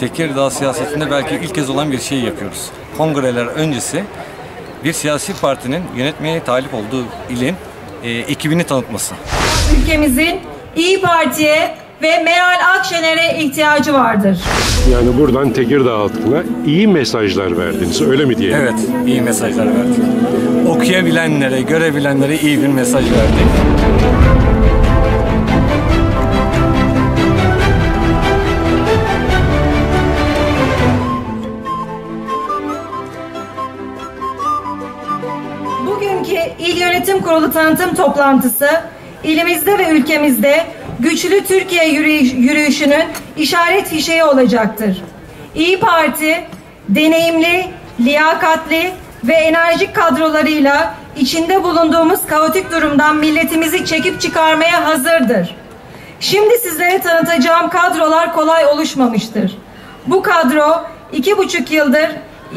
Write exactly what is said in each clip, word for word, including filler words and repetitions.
Tekirdağ siyasetinde belki ilk kez olan bir şey yapıyoruz. Kongreler öncesi bir siyasi partinin yönetmeye talip olduğu ilin e, ekibini tanıtması. Ülkemizin İYİ Parti'ye ve Meral Akşener'e ihtiyacı vardır. Yani buradan Tekirdağ halkına iyi mesajlar verdiniz, öyle mi diyelim? Evet, iyi mesajlar verdik. Okuyabilenlere, görebilenlere iyi bir mesaj verdik. Bugünkü İl Yönetim Kurulu tanıtım toplantısı, ilimizde ve ülkemizde güçlü Türkiye yürüyüşünün işaret fişeği olacaktır. İYİ Parti, deneyimli, liyakatli ve enerjik kadrolarıyla içinde bulunduğumuz kaotik durumdan milletimizi çekip çıkarmaya hazırdır. Şimdi sizlere tanıtacağım kadrolar kolay oluşmamıştır. Bu kadro iki buçuk yıldır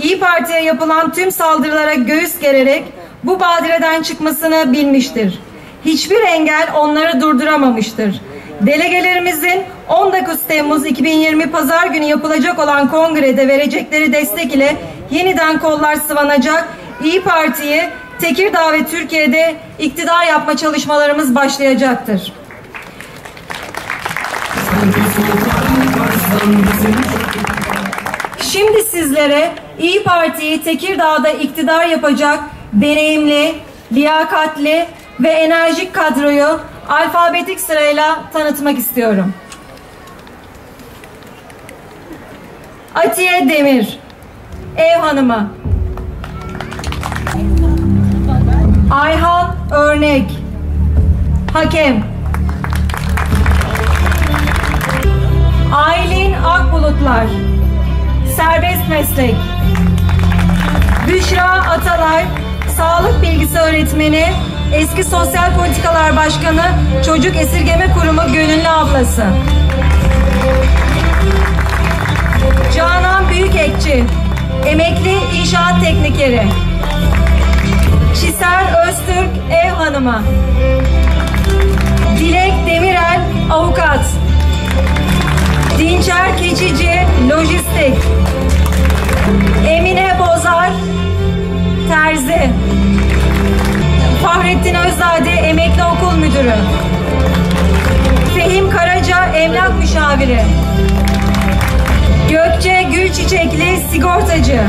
İYİ Parti'ye yapılan tüm saldırılara göğüs gererek bu badireden çıkmasını bilmiştir. Hiçbir engel onları durduramamıştır. Delegelerimizin on dokuz Temmuz iki bin yirmi Pazar günü yapılacak olan kongrede verecekleri destek ile yeniden kollar sıvanacak, İYİ Parti'yi Tekirdağ ve Türkiye'de iktidar yapma çalışmalarımız başlayacaktır. Şimdi sizlere İYİ Parti'yi Tekirdağ'da iktidar yapacak deneyimli, liyakatli ve enerjik kadroyu alfabetik sırayla tanıtmak istiyorum. Atiye Demir, ev hanımı. Ayhan Örnek, hakem. Aylin Akbulutlar, serbest meslek. Büşra Atalay, sağlık bilgisi öğretmeni, eski Sosyal Politikalar Başkanı, Çocuk Esirgeme Kurumu gönüllü ablası. Canan Büyükekçi, emekli inşaat teknikeri. Çiser Öztürk, ev hanımı. Dilek Demirel, avukat. Dinçer Keçici, lojistik. Emine Bozar, terzi. Fahrettin Özade, emekli okul müdürü. Fehim Karaca, emlak müşaviri. Gökçe Gülçiçekli, sigortacı.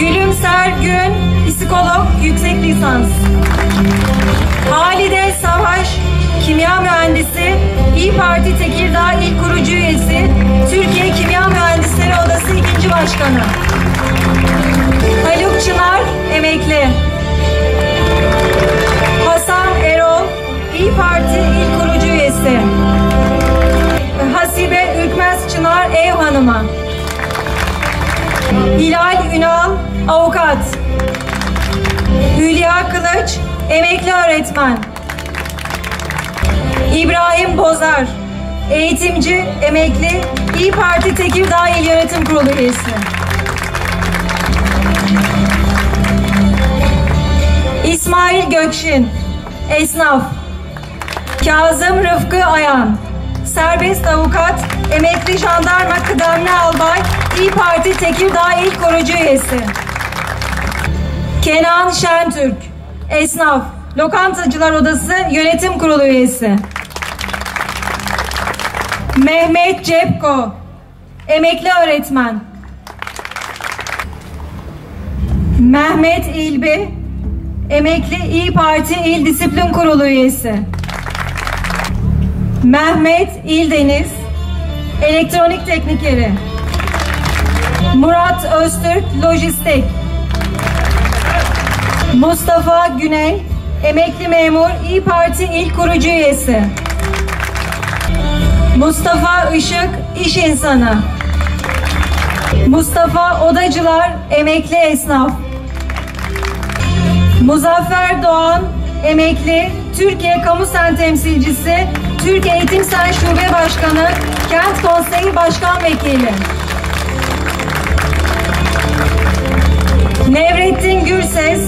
Gülümser Gün, psikolog, yüksek lisans. Halide Savaş, kimya mühendisi, İYİ Parti Tekirdağ İl Kurucu Üyesi, Türkiye Kimya Mühendisleri Odası ikinci Başkanı. Haluk Çınar, emekli. Hasan Erol, İYİ Parti İl Kurucu Üyesi. Hasibe Ürkmez Çınar, ev hanımı. Hilal Ünal, avukat. Hülya Kılıç, emekli öğretmen. İbrahim Bozar, eğitimci, emekli, İYİ Parti Tekirdağ İl Yönetim Kurulu üyesi. İsmail Gökşin, esnaf. Kazım Rıfkı Ayan, serbest avukat, emekli jandarma kıdemli albay, İYİ Parti Tekirdağ İl Kurucu üyesi. Kenan Şentürk, esnaf, Lokantacılar Odası Yönetim Kurulu üyesi. Mehmet Cepko, emekli öğretmen. Mehmet İlbi, emekli İYİ Parti İl Disiplin Kurulu üyesi. Mehmet İldeniz, elektronik teknikeri. Murat Öztürk, lojistik. Mustafa Güney, emekli memur, İYİ Parti İl Kurucu üyesi. Mustafa Işık, iş insanı. Mustafa Odacılar, emekli esnaf. Muzaffer Doğan, emekli, Türkiye Kamu Sen Temsilcisi, Türkiye Eğitim Sen Şube Başkanı, Kent Konseyi Başkan Vekili. Nevrettin Gürses,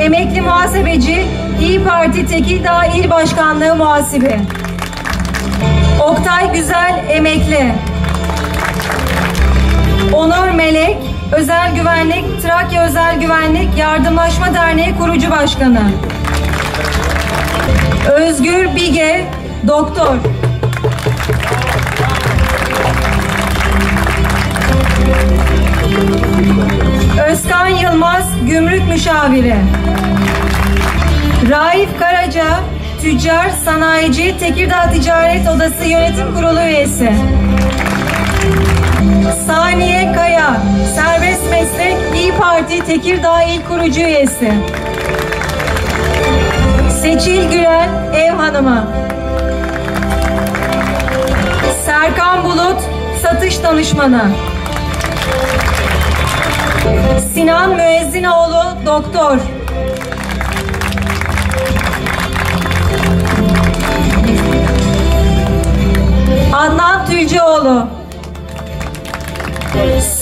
emekli muhasebeci, İYİ Parti Tekirdağ İl Başkanlığı Muhasibi. Oktay Güzel emekli. Onur Melek Özel Güvenlik, Trakya Özel Güvenlik Yardımlaşma Derneği Kurucu Başkanı. Özgür Bige doktor. Özkan Yılmaz Gümrük Müşaviri. Raif Karaca Tüccar Sanayici Tekirdağ Ticaret Odası Yönetim Kurulu Üyesi. Saniye Kaya Serbest Meslek İYİ Parti Tekirdağ İl Kurucu Üyesi. Seçil Gülen Ev Hanımı. Serkan Bulut Satış Danışmanı. Sinan Müezzinoğlu Doktor. Adnan Tülcioğlu.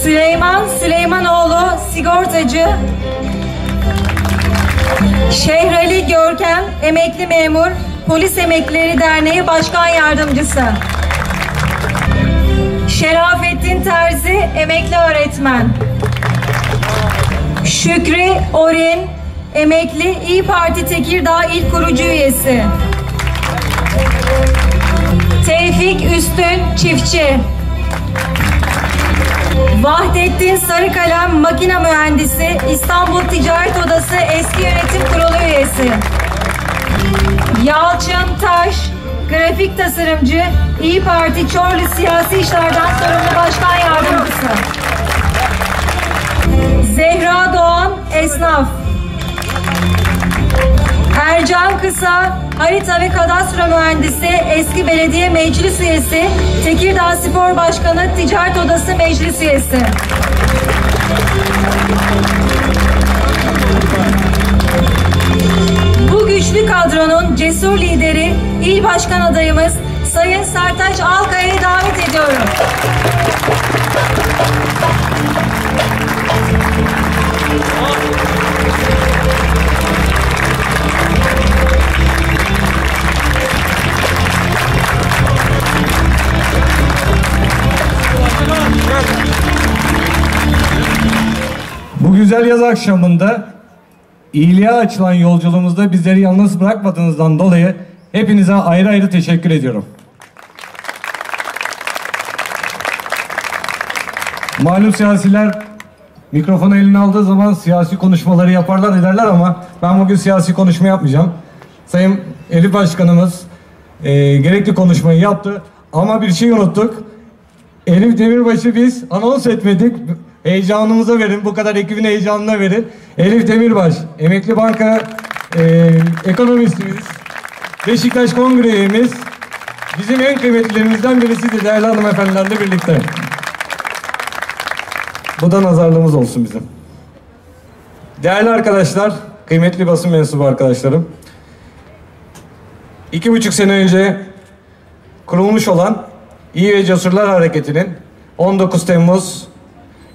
Süleyman Süleymanoğlu Sigortacı. Şehrali Görkem Emekli Memur Polis Emeklileri Derneği Başkan Yardımcısı. Şerafettin Terzi Emekli Öğretmen. Şükrü Orin Emekli İYİ Parti Tekirdağ İl Kurucu Üyesi. Tevfik Üstün Çiftçi. Vahdettin Sarıkalem Makine Mühendisi İstanbul Ticaret Odası Eski Yönetim Kurulu Üyesi. Yalçın Taş Grafik Tasarımcı İYİ Parti Çorlu Siyasi İşlerden Sorumlu Başkan Yardımcısı. Zehra Doğan Esnaf. Ercan Kısa Harita ve Kadastro Mühendisi Eski Belediye Meclis Üyesi Tekirdağ Spor Başkanı Ticaret Odası Meclis Üyesi. Bu güçlü kadronun cesur lideri İl Başkan adayımız Sayın Sertaç Alkaya'yı davet ediyorum. Bu güzel yaz akşamında iyiliğe açılan yolculuğumuzda bizleri yalnız bırakmadığınızdan dolayı hepinize ayrı ayrı teşekkür ediyorum. Malum siyasiler mikrofonu eline aldığı zaman siyasi konuşmaları yaparlar ederler ama ben bugün siyasi konuşma yapmayacağım. Sayın Elif Başkanımız e, gerekli konuşmayı yaptı ama bir şey unuttuk. Elif Demirbaş'ı biz anons etmedik. Heyecanımıza verin, bu kadar ekibin heyecanına verin. Elif Demirbaş, Emekli Banka e, ekonomistimiz, Beşiktaş Kongre üyemiz, bizim en kıymetlilerimizden birisidir değerli hanımefendilerle birlikte. Bu da nazarlığımız olsun bizim. Değerli arkadaşlar, kıymetli basın mensubu arkadaşlarım. İki buçuk sene önce kurulmuş olan İyi ve Cesurlar Hareketi'nin on dokuz Temmuz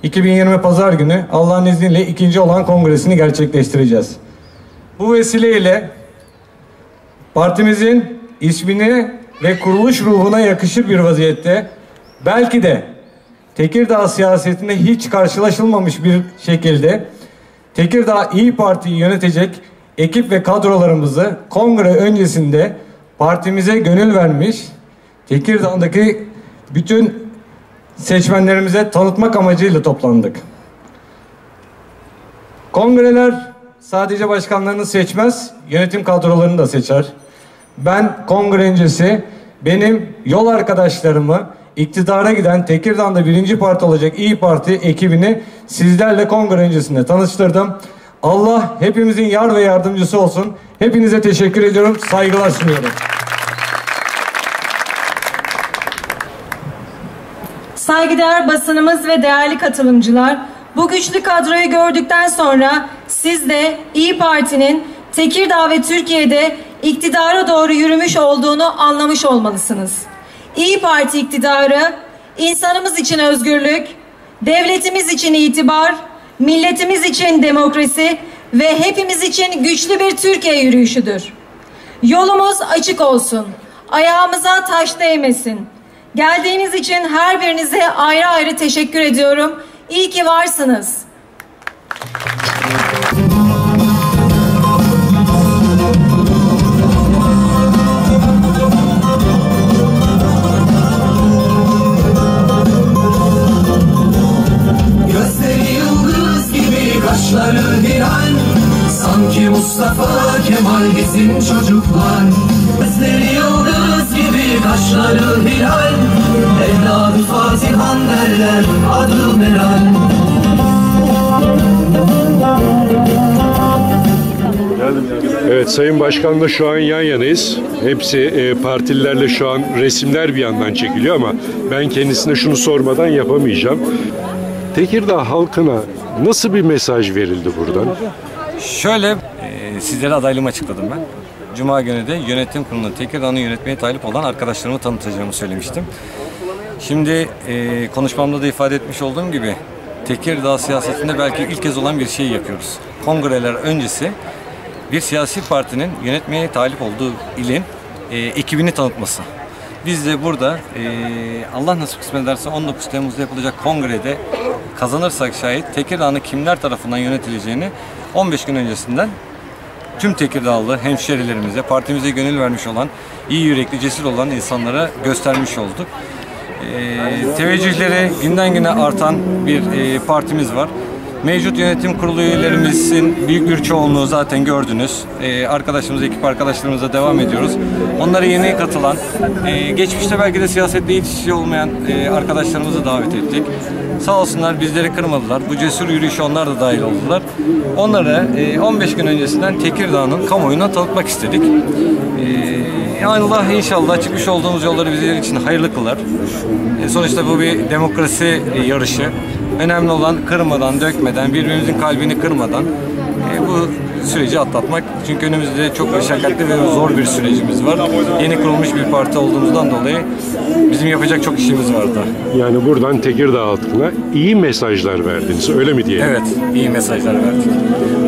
iki bin yirmi Pazar günü Allah'ın izniyle ikinci olan kongresini gerçekleştireceğiz. Bu vesileyle partimizin ismine ve kuruluş ruhuna yakışır bir vaziyette belki de Tekirdağ siyasetinde hiç karşılaşılmamış bir şekilde Tekirdağ İYİ Parti'yi yönetecek ekip ve kadrolarımızı kongre öncesinde partimize gönül vermiş Tekirdağ'daki bütün seçmenlerimize tanıtmak amacıyla toplandık. Kongreler sadece başkanlarını seçmez, yönetim kadrolarını da seçer. Ben kongre öncesi benim yol arkadaşlarımı iktidara giden Tekirdağ'da birinci parti olacak İYİ Parti ekibini sizlerle kongre öncesinde tanıştırdım. Allah hepimizin yar ve yardımcısı olsun. Hepinize teşekkür ediyorum, saygılar sunuyorum. Saygıdeğer basınımız ve değerli katılımcılar, bu güçlü kadroyu gördükten sonra siz de İYİ Parti'nin Tekirdağ ve Türkiye'de iktidara doğru yürümüş olduğunu anlamış olmalısınız. İYİ Parti iktidarı, insanımız için özgürlük, devletimiz için itibar, milletimiz için demokrasi ve hepimiz için güçlü bir Türkiye yürüyüşüdür. Yolumuz açık olsun. ayağımıza taş değmesin. Geldiğiniz için her birinize ayrı ayrı teşekkür ediyorum. İyi ki varsınız. Kaşları diren, sanki Mustafa Kemal bizim çocuklar. Gözleri yıldız gibi, kaşları hilal, evladı Fatihan derler, adı Meral. Evet, Sayın Başkan'la şu an yan yanayız. Hepsi e, partililerle şu an resimler bir yandan çekiliyor ama ben kendisine şunu sormadan yapamayacağım. Tekirdağ halkına nasıl bir mesaj verildi buradan? Şöyle, e, sizlere adaylığımı açıkladım ben. Cuma günü de yönetim kurulunda Tekirdağ'ın yönetmeye talip olan arkadaşlarımı tanıtacağımı söylemiştim. Şimdi e, konuşmamda da ifade etmiş olduğum gibi Tekirdağ siyasetinde belki ilk kez olan bir şeyi yapıyoruz. Kongreler öncesi bir siyasi partinin yönetmeye talip olduğu ilin e, ekibini tanıtması. Biz de burada e, Allah nasip kısmet ederse on dokuz Temmuz'da yapılacak kongrede kazanırsak şayet Tekirdağ'ın kimler tarafından yönetileceğini on beş gün öncesinden tüm Tekirdağlı hemşerilerimize, partimize gönül vermiş olan, iyi yürekli, cesur olan insanlara göstermiş olduk. E, teveccühleri günden güne artan bir e, partimiz var. Mevcut yönetim kurulu üyelerimizin büyük bir çoğunluğu zaten gördünüz. Ee, arkadaşlarımız, ekip arkadaşlarımıza devam ediyoruz. Onlara yeni katılan, e, geçmişte belki de siyasetle hiç işi olmayan e, arkadaşlarımızı davet ettik. Sağ olsunlar, bizleri kırmadılar. Bu cesur yürüyüşe onlar da dahil oldular. Onlara e, on beş gün öncesinden Tekirdağ'ın kamuoyuna tanıtmak istedik. E, Allah inşallah çıkmış olduğumuz yolları bizler için hayırlı kılar. E, sonuçta bu bir demokrasi e, yarışı. Önemli olan kırmadan, dökmeden, birbirimizin kalbini kırmadan e, bu süreci atlatmak. Çünkü önümüzde çok meşakkatli ve zor bir sürecimiz var. Yeni kurulmuş bir parti olduğumuzdan dolayı bizim yapacak çok işimiz vardı. Yani buradan Tekirdağ halkına iyi mesajlar verdiniz, öyle mi diyelim? Evet, iyi mesajlar verdik.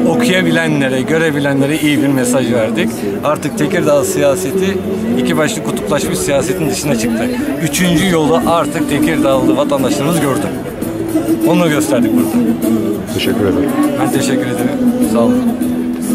Okuyabilenlere, görebilenlere iyi bir mesaj verdik. Artık Tekirdağ siyaseti iki başlı kutuplaşmış siyasetin dışına çıktı. Üçüncü yolu artık Tekirdağlı vatandaşlarımız gördü. Onu gösterdik burada. Teşekkür ederim. Ben teşekkür ederim. Sağ olun.